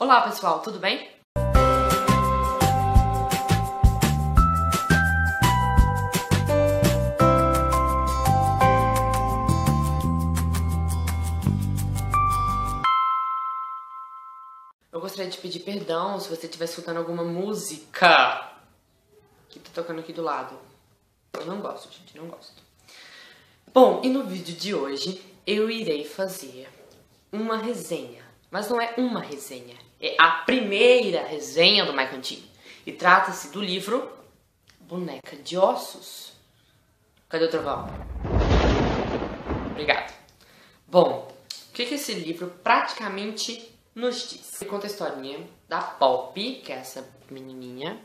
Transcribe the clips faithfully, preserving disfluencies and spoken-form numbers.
Olá pessoal, tudo bem? Eu gostaria de pedir perdão se você estiver escutando alguma música que tá tocando aqui do lado. Eu não gosto, gente, não gosto. Bom, e no vídeo de hoje eu irei fazer uma resenha. Mas não é uma resenha, é a primeira resenha do Maicon. E trata-se do livro Boneca de Ossos. Cadê o trovão? Obrigado. Bom, o que, que esse livro praticamente nos diz? Ele conta a historinha da Poppy, que é essa menininha,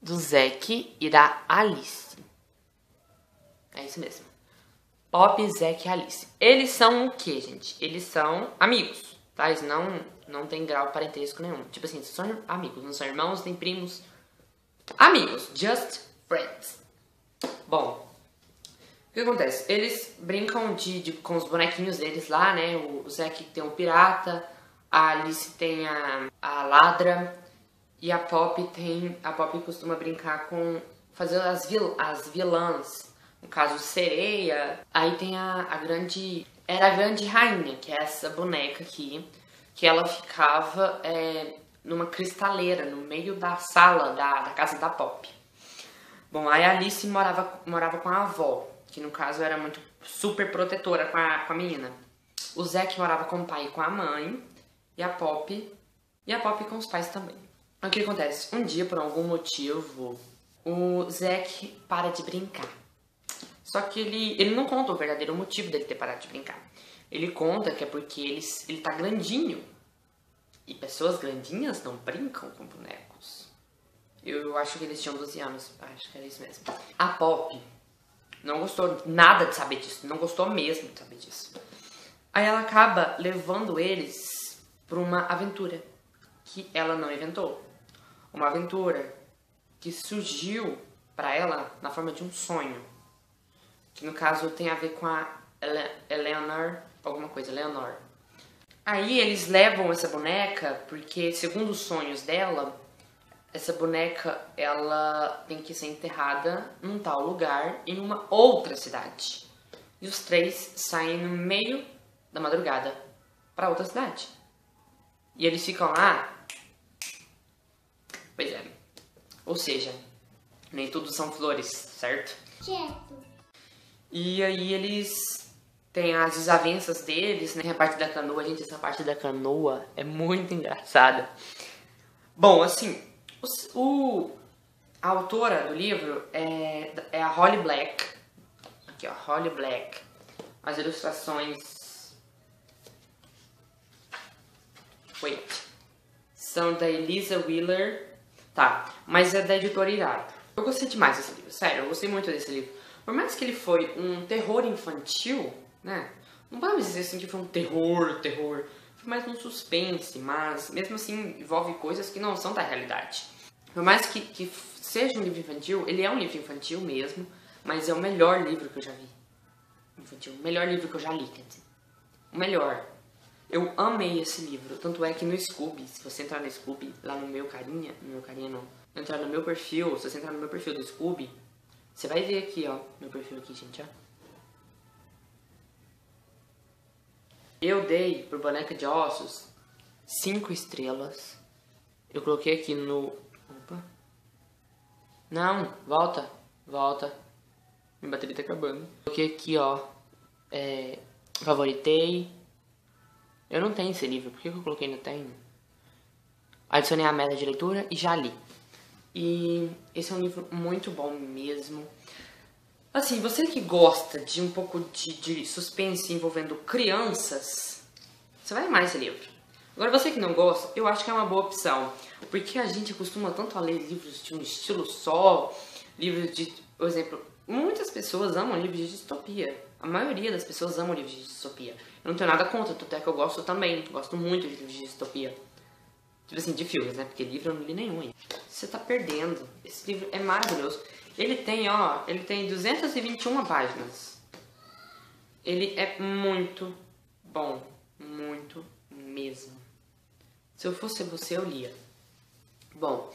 do Zack e da Alice. É isso mesmo. Poppy, Zack e Alice. Eles são o que, gente? Eles são amigos. Tá, eles não, não tem grau parentesco nenhum. Tipo assim, são amigos, não são irmãos, nem primos. Amigos, just friends. Bom, o que acontece? Eles brincam de, de, com os bonequinhos deles lá, né? O, o Zack tem um pirata, a Alice tem a, a ladra e a Poppy tem... A Poppy costuma brincar com... Fazer as, vil, as vilãs. No caso, sereia. Aí tem a, a grande... Era a grande rainha, que é essa boneca aqui, que ela ficava é, numa cristaleira, no meio da sala da, da casa da Poppy. Bom, aí a Alice morava, morava com a avó, que no caso era muito super protetora com a, com a menina. O Zack morava com o pai e com a mãe, e a Poppy, e a Poppy com os pais também. O que acontece? Um dia, por algum motivo, o Zack para de brincar. Só que ele, ele não conta o verdadeiro motivo dele ter parado de brincar. Ele conta que é porque ele, ele tá grandinho. E pessoas grandinhas não brincam com bonecos. Eu acho que eles tinham doze anos. Acho que era isso mesmo. A Poppy não gostou nada de saber disso. Não gostou mesmo de saber disso. Aí ela acaba levando eles pra uma aventura que ela não inventou. Uma aventura que surgiu pra ela na forma de um sonho. Que no caso tem a ver com a Ele Eleanor, alguma coisa, Eleanor. Aí eles levam essa boneca porque, segundo os sonhos dela, essa boneca ela tem que ser enterrada num tal lugar, em uma outra cidade. E os três saem no meio da madrugada para outra cidade. E eles ficam lá... Pois é. Ou seja, nem tudo são flores, certo? Certo. E aí eles têm as desavenças deles, né? A parte da canoa, gente, essa parte da canoa é muito engraçada. Bom, assim, o, o, a autora do livro é, é a Holly Black. Aqui, ó, Holly Black. As ilustrações... Wait. São da Eliza Wheeler. Tá, mas é da editora Irado. Eu gostei demais desse livro, sério, eu gostei muito desse livro. Por mais que ele foi um terror infantil, né? Não podemos dizer assim que foi um terror, terror. Foi mais um suspense, mas mesmo assim envolve coisas que não são da realidade. Por mais que, que seja um livro infantil, ele é um livro infantil mesmo, mas é o melhor livro que eu já vi. Infantil, o melhor livro que eu já li, quer dizer. O melhor. Eu amei esse livro, tanto é que no Scoob, se você entrar no Scoob, lá no meu carinha, no meu carinha não, entrar no meu perfil, se você entrar no meu perfil do Scoob, você vai ver aqui, ó, meu perfil aqui, gente, ó. Eu dei pro Boneca de Ossos cinco estrelas. Eu coloquei aqui no... Opa. Não, volta, volta. Minha bateria tá acabando. Coloquei aqui, ó, é, favoritei. Eu não tenho esse livro, por que eu coloquei não tenho? Adicionei a meta de leitura e já li. E esse é um livro muito bom mesmo. Assim, você que gosta de um pouco de, de suspense envolvendo crianças, você vai amar esse livro. Agora, você que não gosta, eu acho que é uma boa opção. Porque a gente costuma tanto a ler livros de um estilo só, livros de... Por exemplo, muitas pessoas amam livros de distopia. A maioria das pessoas amam livros de distopia. Eu não tenho nada contra, tanto é que eu gosto também. Gosto muito de livros de distopia. Tipo assim, de filmes, né? Porque livro eu não li nenhum ainda. Você tá perdendo. Esse livro é maravilhoso. Ele tem, ó, ele tem duzentas e vinte e uma páginas. Ele é muito bom. Muito mesmo. Se eu fosse você, eu lia. Bom,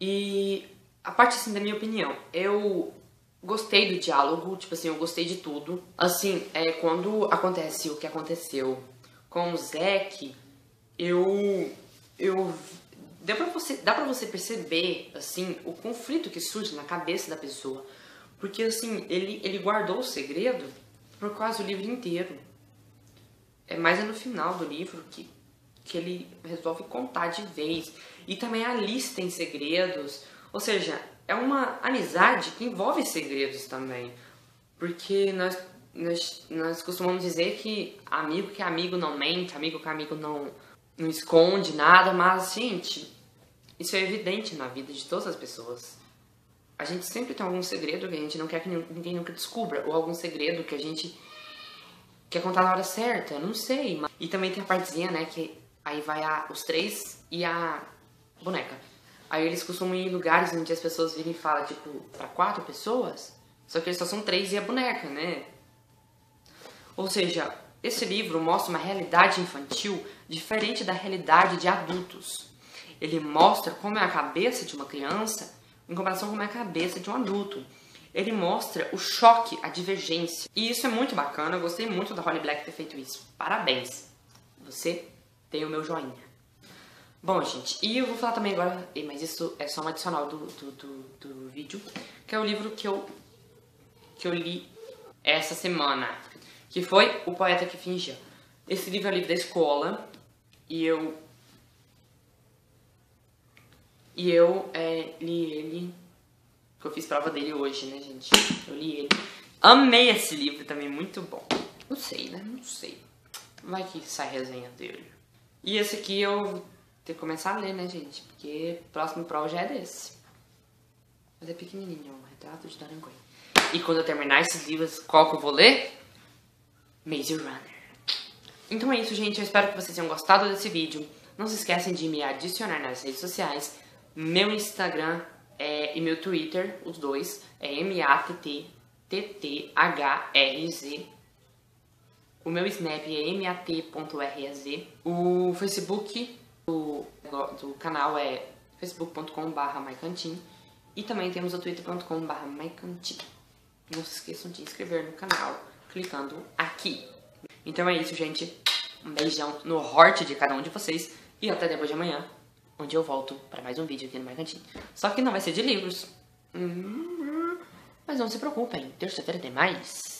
e a parte assim da minha opinião, eu gostei do diálogo, tipo assim, eu gostei de tudo. Assim, é, quando acontece o que aconteceu com o Zack, eu... eu deu pra você, dá pra você perceber, assim, o conflito que surge na cabeça da pessoa. Porque, assim, ele, ele guardou o segredo por quase o livro inteiro. É, mas é no final do livro que, que ele resolve contar de vez. E também a Alice tem segredos. Ou seja, é uma amizade que envolve segredos também. Porque nós, nós, nós costumamos dizer que amigo que amigo não mente, amigo que amigo não, não esconde nada. Mas, gente, isso é evidente na vida de todas as pessoas. A gente sempre tem algum segredo que a gente não quer que ninguém nunca descubra. Ou algum segredo que a gente quer contar na hora certa, não sei. Mas... E também tem a partezinha, né, que aí vai a, os três e a boneca. Aí eles costumam ir em lugares onde as pessoas virem e falam, tipo, pra quatro pessoas. Só que eles só são três e a boneca, né? Ou seja, esse livro mostra uma realidade infantil diferente da realidade de adultos. Ele mostra como é a cabeça de uma criança em comparação com a cabeça de um adulto. Ele mostra o choque, a divergência. E isso é muito bacana, eu gostei muito da Holly Black ter feito isso. Parabéns! Você tem o meu joinha. Bom, gente, e eu vou falar também agora, mas isso é só um adicional do, do, do, do vídeo, que é o livro que eu, que eu li essa semana, que foi O Poeta que Fingiu. Esse livro é o livro da escola, e eu... E eu é, li ele, porque eu fiz prova dele hoje, né, gente? Eu li ele. Amei esse livro também, muito bom. Não sei, né? Não sei. Vai que sai a resenha dele. E esse aqui eu vou ter que começar a ler, né, gente? Porque o próximo prova já é desse. Mas é pequenininho, Um Retrato de Daranguay. E quando eu terminar esses livros, qual que eu vou ler? Major Runner. Então é isso, gente. Eu espero que vocês tenham gostado desse vídeo. Não se esquecem de me adicionar nas redes sociais. Meu Instagram é, e meu Twitter, os dois, é M A T T T T H R Z. O meu Snap é M A T ponto R Z. O Facebook do, do canal é facebook ponto com barra mycantin. E também temos o twitter ponto com barra mycantin. Não se esqueçam de inscrever no canal clicando aqui. Então é isso, gente. Um beijão no heart de cada um de vocês. E até depois de amanhã, onde eu volto para mais um vídeo aqui no Mercantinho. Só que não vai ser de livros. Mas não se preocupem, terça-feira tem mais.